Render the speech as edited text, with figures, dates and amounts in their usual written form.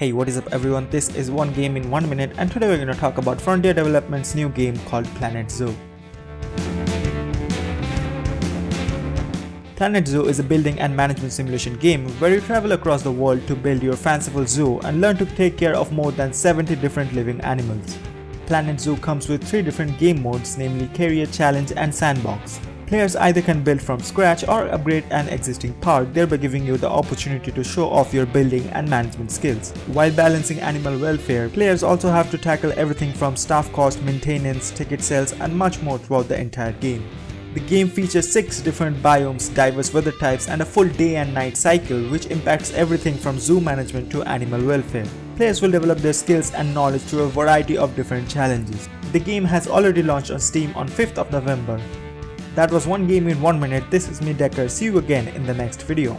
Hey, what is up everyone, this is One Game in 1 Minute and today we're going to talk about Frontier Developments' new game called Planet Zoo. Planet Zoo is a building and management simulation game where you travel across the world to build your fanciful zoo and learn to take care of more than 70 different living animals. Planet Zoo comes with 3 different game modes, namely Career, Challenge and Sandbox. Players either can build from scratch or upgrade an existing park, thereby giving you the opportunity to show off your building and management skills. While balancing animal welfare, players also have to tackle everything from staff cost, maintenance, ticket sales and much more throughout the entire game. The game features 6 different biomes, diverse weather types and a full day and night cycle which impacts everything from zoo management to animal welfare. Players will develop their skills and knowledge through a variety of different challenges. The game has already launched on Steam on 5th of November. That was One Game in 1 Minute. This is me, Decker. See you again in the next video.